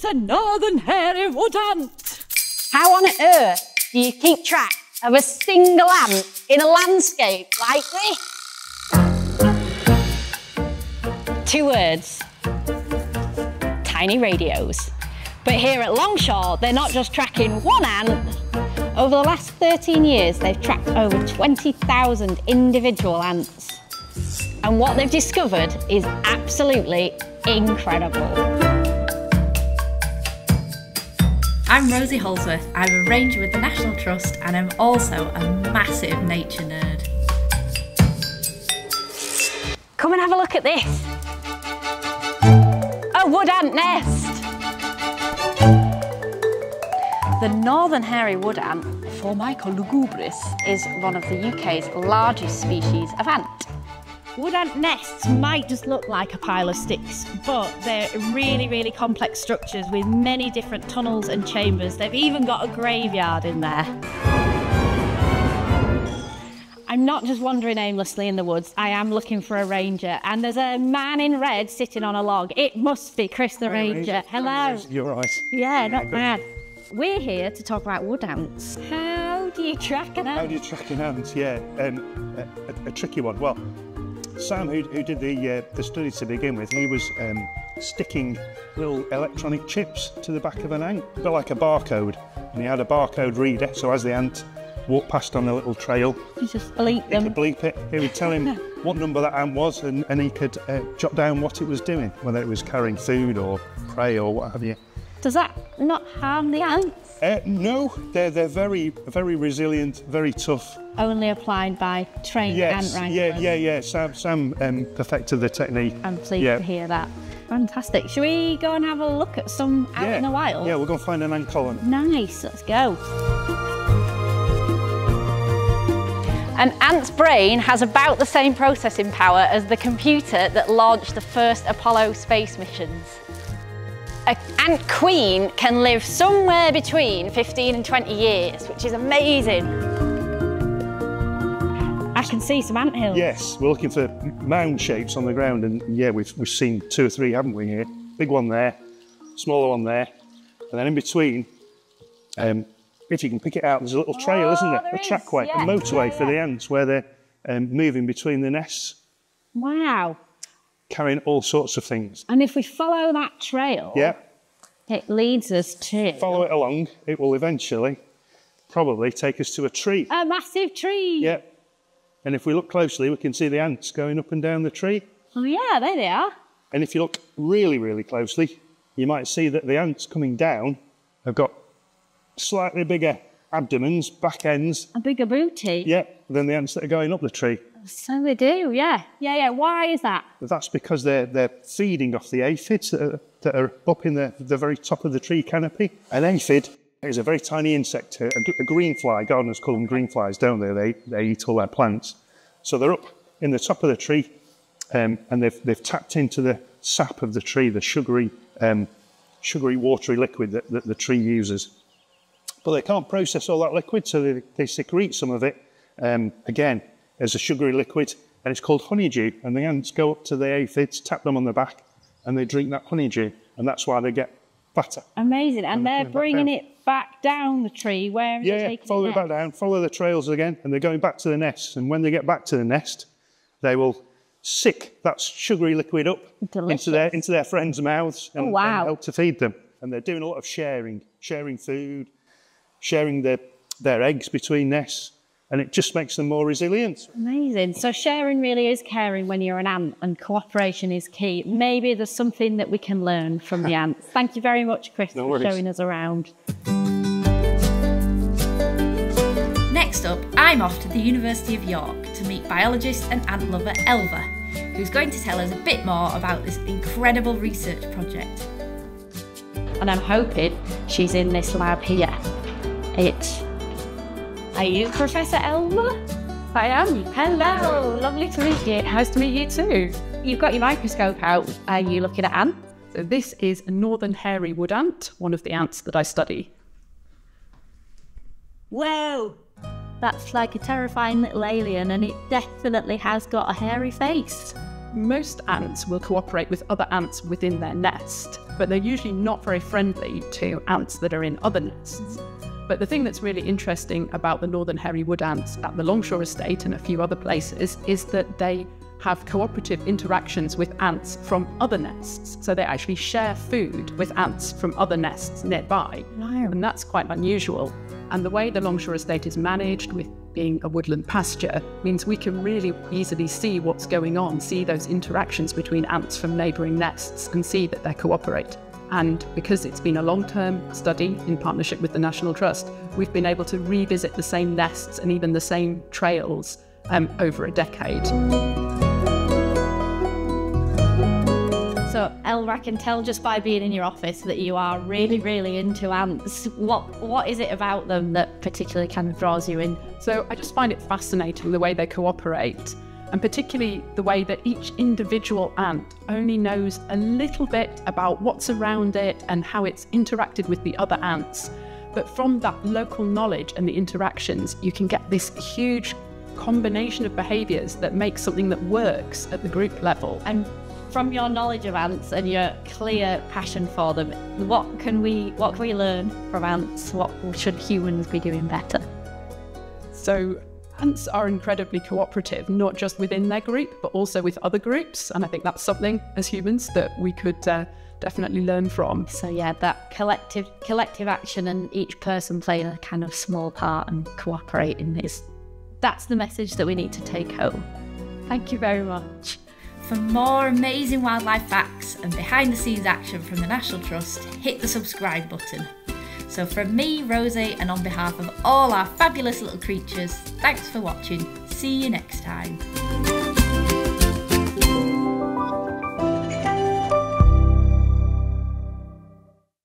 it's a northern hairy wood ant. How on earth do you keep track of a single ant in a landscape like this? Two words. Tiny radios. But here at Longshaw, they're not just tracking one ant. Over the last 13 years, they've tracked over 20,000 individual ants. And what they've discovered is absolutely incredible. I'm Rosie Holdsworth, I'm a ranger with the National Trust, and I'm also a massive nature nerd. Come and have a look at this. A wood ant nest. The northern hairy wood ant, Formica lugubris, is one of the UK's largest species of ant. Wood ant nests might just look like a pile of sticks, but they're really, really complex structures with many different tunnels and chambers. They've even got a graveyard in there. I'm not just wandering aimlessly in the woods, I am looking for a ranger, and there's a man in red sitting on a log. It must be Chris the Ranger. Hello. You're right. Yeah, not bad. We're here to talk about wood ants. How do you track an ant? How do you track an ant, yeah, and a tricky one. Well, Sam, who did the study to begin with, he was sticking little electronic chips to the back of an ant, a bit like a barcode, and he had a barcode reader, so as the ant walked past on a little trail, you just bleep them. He could bleep it, he would tell him what number that ant was, and he could jot down what it was doing, whether it was carrying food or prey or what have you. Does that not harm the ants? No, they're very, very resilient, very tough. Only applied by trained ant wranglers. Yeah. Sam perfected the technique. I'm pleased to hear that. Fantastic. Shall we go and have a look at some out in the wild? Yeah, we'll go and find an ant colony. Nice, let's go. An ant's brain has about the same processing power as the computer that launched the first Apollo space missions. An ant queen can live somewhere between 15 and 20 years, which is amazing. I can see some ant hills. Yes, we're looking for mound shapes on the ground, and yeah, we've seen two or three, haven't we, here? Big one there, smaller one there, and then in between, if you can pick it out, there's a little trail, isn't there? A trackway, a motorway for the ants, where they're moving between the nests. Wow. Carrying all sorts of things. And if we follow that trail, it leads us to... Follow it along, it will eventually probably take us to a tree. A massive tree! Yep. Yeah. And if we look closely, we can see the ants going up and down the tree. Oh yeah, there they are. And if you look really, really closely, you might see that the ants coming down have got slightly bigger abdomens, back ends. A bigger booty. Yep, yeah, than the ants that are going up the tree. So they do, yeah. Why is that? That's because they're feeding off the aphids that are up in the very top of the tree canopy. An aphid is a very tiny insect, a green fly. Gardeners call them green flies, don't they? They eat all their plants. So they're up in the top of the tree, and they've tapped into the sap of the tree, the sugary, watery liquid that the tree uses. But they can't process all that liquid, so they secrete some of it. Again, as a sugary liquid, and it's called honeydew, and the ants go up to the aphids, tap them on the back, and they drink that honeydew, and that's why they get fatter. Amazing, and they're bringing it back down the tree, where is it taking it? Yeah, follow it back down, follow the trails again, and they're going back to the nests, and when they get back to the nest, they will sick that sugary liquid up into their friends' mouths and help to feed them. And they're doing a lot of sharing food, sharing their eggs between nests, and it just makes them more resilient. Amazing. So sharing really is caring when you're an ant, and cooperation is key. Maybe there's something that we can learn from the ants. Thank you very much, Chris, for showing us around. Next up, I'm off to the University of York to meet biologist and ant lover Elva, who's going to tell us a bit more about this incredible research project. And I'm hoping she's in this lab here. Are you Professor Elva? I am. Hello, lovely to meet you. Nice to meet you too. You've got your microscope out. Are you looking at ants? So this is a northern hairy wood ant, one of the ants that I study. Whoa! That's like a terrifying little alien, and it definitely has got a hairy face. Most ants will cooperate with other ants within their nest, but they're usually not very friendly to ants that are in other nests. But the thing that's really interesting about the northern hairy wood ants at the Longshaw Estate and a few other places is that they have cooperative interactions with ants from other nests. So they actually share food with ants from other nests nearby. Wow. And that's quite unusual. And the way the Longshaw Estate is managed, with being a woodland pasture, means we can really easily see what's going on, see those interactions between ants from neighbouring nests and see that they cooperate. And because it's been a long-term study in partnership with the National Trust, we've been able to revisit the same nests and even the same trails over a decade. So Elva, I can tell just by being in your office that you are really, really into ants. What is it about them that particularly kind of draws you in? So I just find it fascinating the way they cooperate, and particularly the way that each individual ant only knows a little bit about what's around it and how it's interacted with the other ants. But from that local knowledge and the interactions, you can get this huge combination of behaviours that makes something that works at the group level. And from your knowledge of ants and your clear passion for them, what can we learn from ants? What should humans be doing better? So ants are incredibly cooperative, not just within their group, but also with other groups. And I think that's something as humans that we could definitely learn from. So yeah, that collective action and each person playing a kind of small part and cooperating, that's the message that we need to take home. Thank you very much. For more amazing wildlife facts and behind-the-scenes action from the National Trust, hit the subscribe button. So from me, Rosie, and on behalf of all our fabulous little creatures, thanks for watching. See you next time.